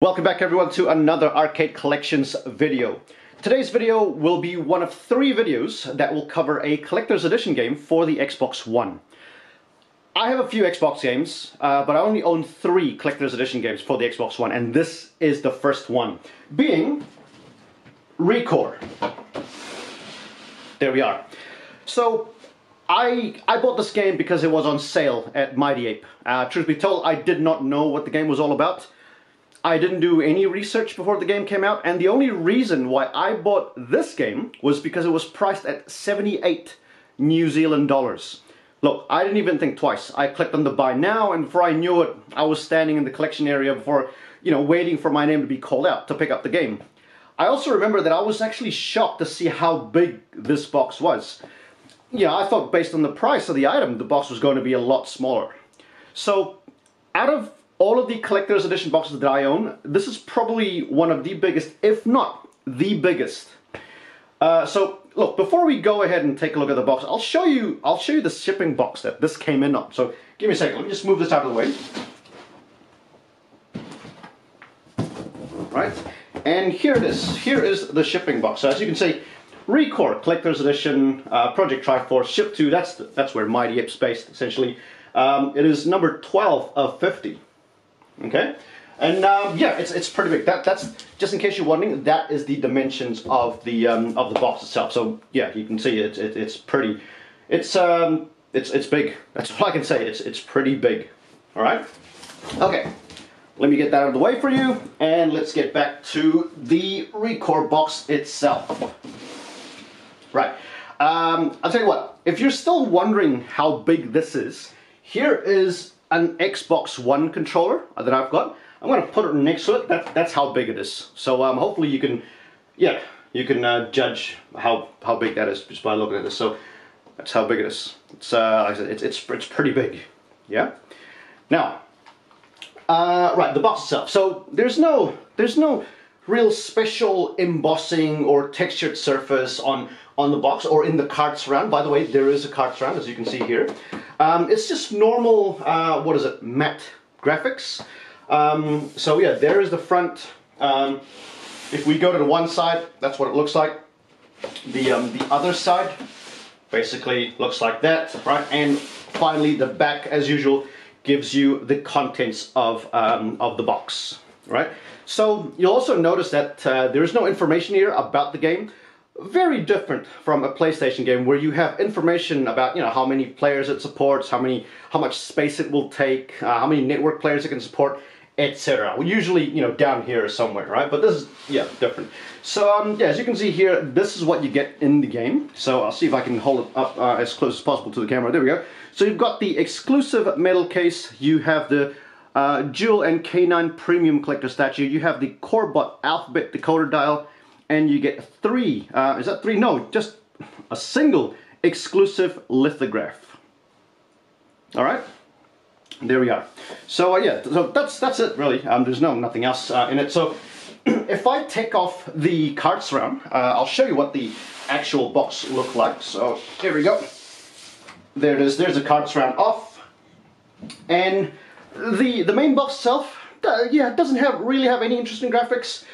Welcome back everyone to another Arcade Collections video. Today's video will be one of three videos that will cover a collector's edition game for the Xbox One. I have a few Xbox games, but I only own three collector's edition games for the Xbox One, and this is the first one, being ReCore. There we are. So I bought this game because it was on sale at Mighty Ape. Truth be told, I did not know what the game was all about. I didn't do any research before the game came out, and the only reason why I bought this game was because it was priced at 78 New Zealand dollars. Look, I didn't even think twice. I clicked on the buy now, and before I knew it, I was standing in the collection area before, you know, waiting for my name to be called out to pick up the game. I also remember that I was actually shocked to see how big this box was. Yeah, I thought based on the price of the item, the box was going to be a lot smaller. So, out of all of the collector's edition boxes that I own, this is probably one of the biggest, if not the biggest. So look, before we go ahead and take a look at the box, I'll show you the shipping box that this came in on. So give me a second, let me just move this out of the way. Right, and here it is. Here is the shipping box. So as you can see, ReCore Collector's Edition, Project Triforce, shipped to, that's where Mighty Ape's based, essentially. It is number 12 of 50. Okay, and yeah, it's pretty big. That's just in case you're wondering. That is the dimensions of the box itself. So yeah, you can see it's pretty. It's big. That's all I can say. It's pretty big. All right. Okay, let me get that out of the way for you, and let's get back to the ReCore box itself. Right. I'll tell you what. If you're still wondering how big this is, here is an Xbox One controller that I've got. I'm going to put it next to it. That's how big it is. So hopefully you can, yeah, you can judge how big that is just by looking at this. So that's how big it is. It's like I said, it's pretty big. Yeah. Now, right, the box itself. So there's no real special embossing or textured surface on the box or in the card surround. By the way, there is a card surround, as you can see here. It's just normal, what is it, matte graphics. So yeah, there is the front. If we go to the one side, that's what it looks like. The other side basically looks like that, right? And finally, the back, as usual, gives you the contents of the box, right? So you'll also notice that there is no information here about the game. Very different from a PlayStation game where you have information about, you know, how many players it supports, how much space it will take, how many network players it can support, etc. Well, usually, you know, down here somewhere, right? But this is, yeah, different. So yeah, as you can see here, this is what you get in the game. So I'll see if I can hold it up as close as possible to the camera. There we go. So you've got the exclusive metal case. You have the Jewel and K9 premium collector statue. You have the Corbot alphabet decoder dial. And you get three, is that three? No, just a single exclusive lithograph. All right, there we are. So yeah, so that's it really. There's nothing else in it. So if I take off the card surround, I'll show you what the actual box looked like. So here we go. There it is, there's the card surround off. And the main box itself, yeah, it doesn't really have any interesting graphics.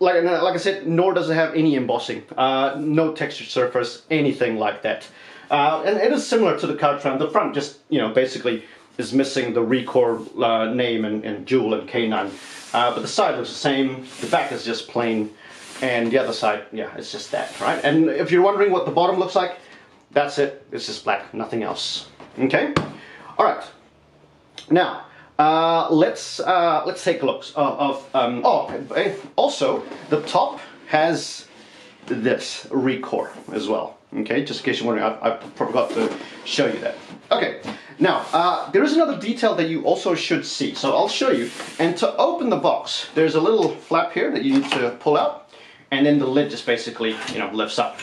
Like I said, nor does it have any embossing, no textured surface, anything like that. And it is similar to the card front. The front just, you know, basically is missing the ReCore name and Jewel and K9. But the side looks the same, the back is just plain, and the other side, yeah, it's just that, right? And if you're wondering what the bottom looks like, that's it. It's just black, nothing else. Okay? All right. Now, let's take a look. Also, the top has this ReCore as well. Okay, just in case you're wondering, I forgot to show you that. Okay, now there is another detail that you also should see. So I'll show you. And to open the box, there's a little flap here that you need to pull out, and then the lid just basically, you know, lifts up.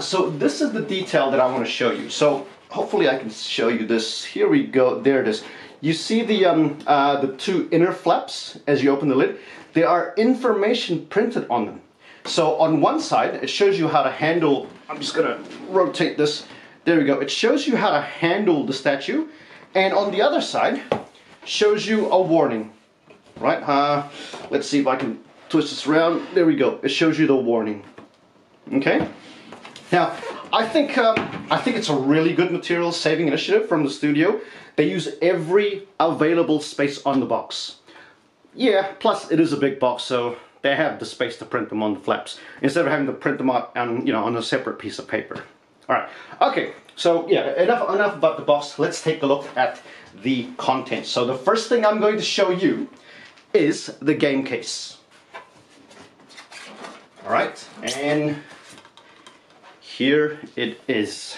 So this is the detail that I want to show you. So hopefully I can show you this. Here we go. There it is. You see the two inner flaps as you open the lid? There are information printed on them. So on one side, it shows you how to handle, I'm just gonna rotate this, there we go. It shows you how to handle the statue. And on the other side, shows you a warning. right half. Let's see if I can twist this around. There we go. It shows you the warning. Okay. Now, I think it's a really good material saving initiative from the studio. They use every available space on the box. Yeah, plus it is a big box, so they have the space to print them on the flaps instead of having to print them out on, you know, on a separate piece of paper. All right. Okay. So yeah, enough about the box. Let's take a look at the contents. So the first thing I'm going to show you is the game case. All right, and here it is.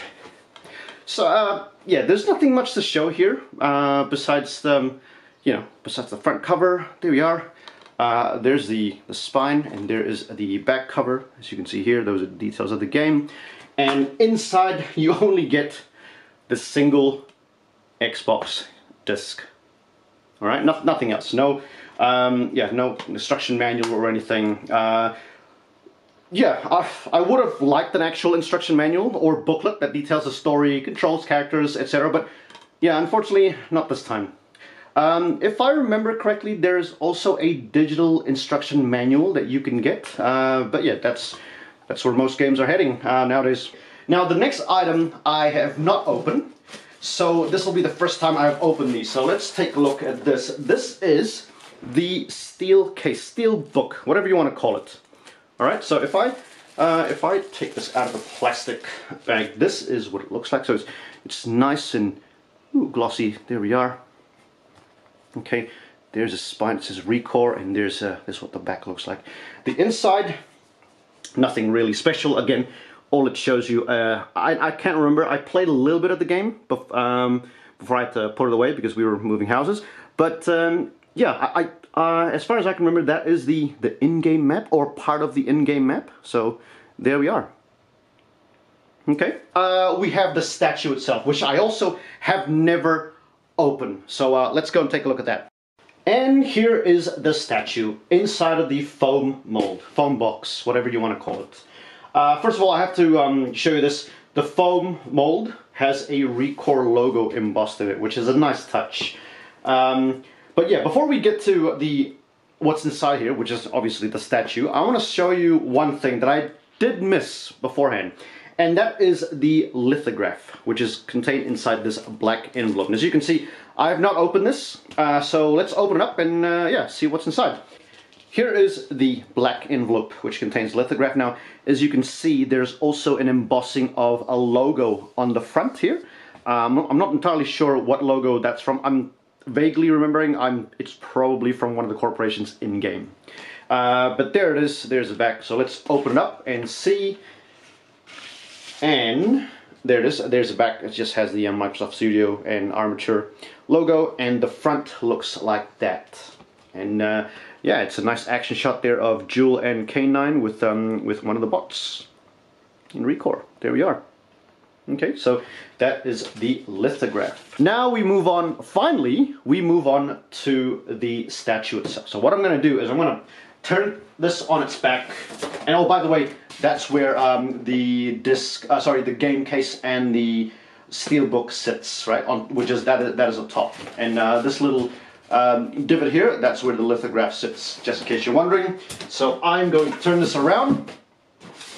So yeah, there's nothing much to show here besides the, you know, besides the front cover. There we are. There's the spine, and there is the back cover. As you can see here, those are the details of the game. And inside, you only get the single Xbox disc. All right, nothing else. No, yeah, no instruction manual or anything. Yeah, I would have liked an actual instruction manual or booklet that details the story, controls, characters, etc. But yeah, unfortunately, not this time. If I remember correctly, there is also a digital instruction manual that you can get. But yeah, that's where most games are heading nowadays. Now, the next item I have not opened, so this will be the first time I've opened these. So let's take a look at this. This is the steel case, steel book, whatever you want to call it. All right. So if I take this out of the plastic bag, this is what it looks like. So it's nice and ooh, glossy. There we are. Okay, there's a spine, it says ReCore, and there's what the back looks like. The inside, nothing really special. Again, all it shows you, I can't remember, I played a little bit of the game before I had to put it away because we were moving houses. But yeah, I as far as I can remember, that is the in-game map, or part of the in-game map. So there we are. Okay, we have the statue itself, which I also have never open. So let's go and take a look at that. And here is the statue inside of the foam mold, foam box, whatever you want to call it. First of all, I have to show you this. The foam mold has a ReCore logo embossed in it, which is a nice touch. But yeah, before we get to the what's inside here, which is obviously the statue, I want to show you one thing that I did miss beforehand. And that is the lithograph, which is contained inside this black envelope. And as you can see, I have not opened this, so let's open it up and yeah, see what's inside. Here is the black envelope, which contains lithograph. Now, as you can see, there's also an embossing of a logo on the front here. I'm not entirely sure what logo that's from. I'm vaguely remembering it's probably from one of the corporations in-game. But there it is, there's the back. So let's open it up and see. And there it is, there's the back. It just has the Microsoft Studio and Armature logo, and the front looks like that. And yeah, it's a nice action shot there of Jewel and K9 with one of the bots in ReCore. There we are. Okay, so that is the lithograph. Now we move on, finally, we move on to the statue itself. So what I'm gonna do is I'm gonna turn this on its back, and oh, by the way, that's where the game case and the steel book sits, right? On which is that is the top, and this little divot here, that's where the lithograph sits. Just in case you're wondering. So I'm going to turn this around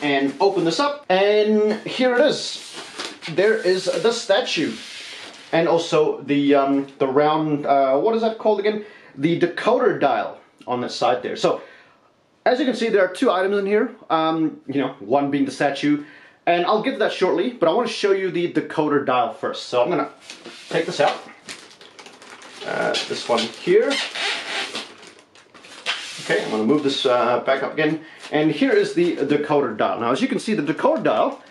and open this up, and here it is. There is the statue, and also the round what is that called again? The decoder dial on the side there. So, as you can see, there are two items in here, you know, one being the statue, and I'll get to that shortly, but I want to show you the decoder dial first. So I'm going to take this out, this one here. Okay, I'm going to move this back up again, and here is the decoder dial. Now, as you can see, the decoder dial,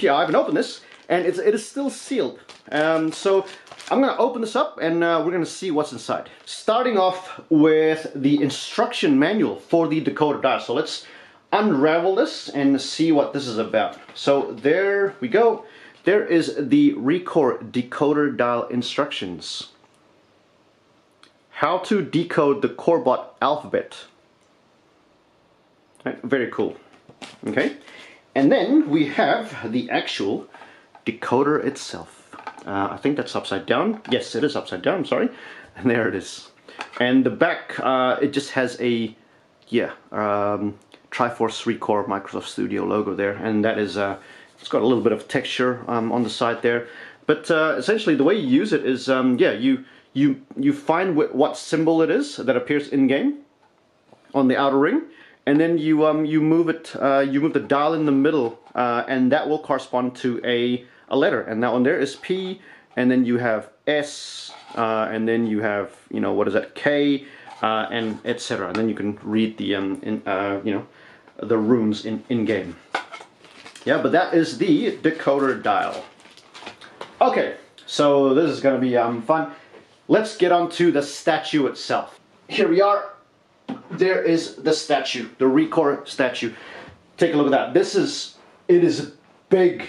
yeah, I haven't opened this, and it is still sealed. So I'm going to open this up, and we're going to see what's inside. Starting off with the instruction manual for the decoder dial. So let's unravel this and see what this is about. So there we go. There is the ReCore decoder dial instructions. How to decode the Corbot alphabet. Right, very cool. Okay. And then we have the actual decoder itself. I think that's upside down. Yes, it is upside down, sorry. And there it is. And the back, it just has a, yeah, Triforce ReCore Microsoft Studio logo there, and that is, it's got a little bit of texture on the side there. But essentially the way you use it is, yeah, you find what symbol it is that appears in-game on the outer ring, and then you you move the dial in the middle, and that will correspond to a letter. And that one there is P, and then you have S, and then you have, you know, what is that, K, and etc. And then you can read the you know, the runes in game. Yeah, but that is the decoder dial. Okay, so this is gonna be fun. Let's get on to the statue itself. Here we are. There is the statue, the ReCore statue. Take a look at that. This is, it is big.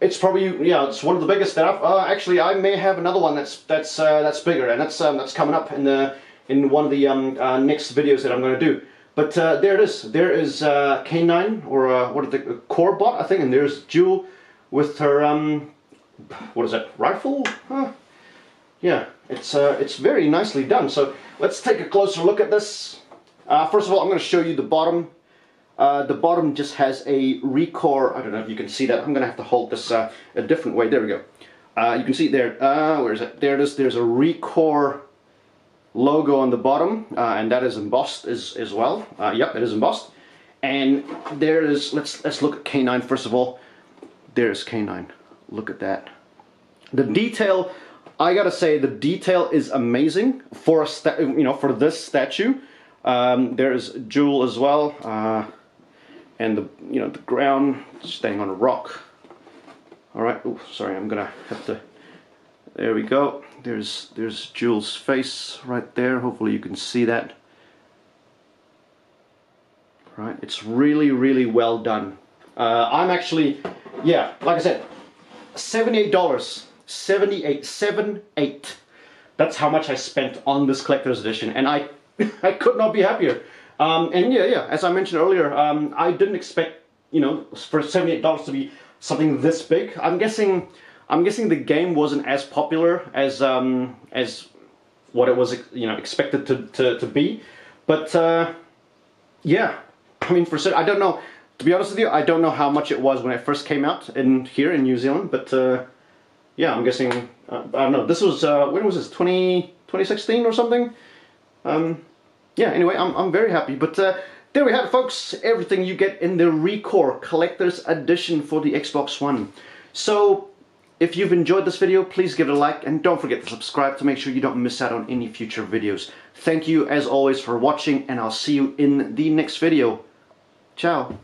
It's probably, yeah, it's one of the biggest that I've, actually I may have another one that's bigger, and that's coming up in the, in one of the next videos that I'm going to do. But there it is. There is K9, or what is the Corbot, I think, and there's Jewel with her what is that, rifle? Huh? Yeah, it's very nicely done. So let's take a closer look at this. First of all, I'm going to show you the bottom. The bottom just has a ReCore. I don't know if you can see that. I'm going to have to hold this a different way. There we go. You can see there. Where is it? There it is. There's a ReCore logo on the bottom, and that is embossed as well. Yep, it is embossed. And there is. Let's look at K9 first of all. There's K9. Look at that. The detail. I gotta say, the detail is amazing for a, you know, for this statue. There's Jewel as well, and the, you know, the ground staying on a rock. All right. Oh, sorry. I'm gonna have to. There we go. There's Jewel's face right there. Hopefully you can see that. All right. It's really, really well done. I'm actually, yeah, like I said, $78. 78. That's how much I spent on this collector's edition, and I could not be happier. And yeah, as I mentioned earlier, I didn't expect, you know, for $78 to be something this big. I'm guessing the game wasn't as popular as what it was, you know, expected to be. But yeah, I mean, for I don't know. To be honest with you, I don't know how much it was when it first came out in here in New Zealand, but. Yeah, I'm guessing, I don't know, this was, when was this, 2016 or something? Yeah, anyway, I'm very happy. But there we have it, folks. Everything you get in the ReCore Collector's Edition for the Xbox One. So, if you've enjoyed this video, please give it a like, and don't forget to subscribe to make sure you don't miss out on any future videos. Thank you, as always, for watching, and I'll see you in the next video. Ciao.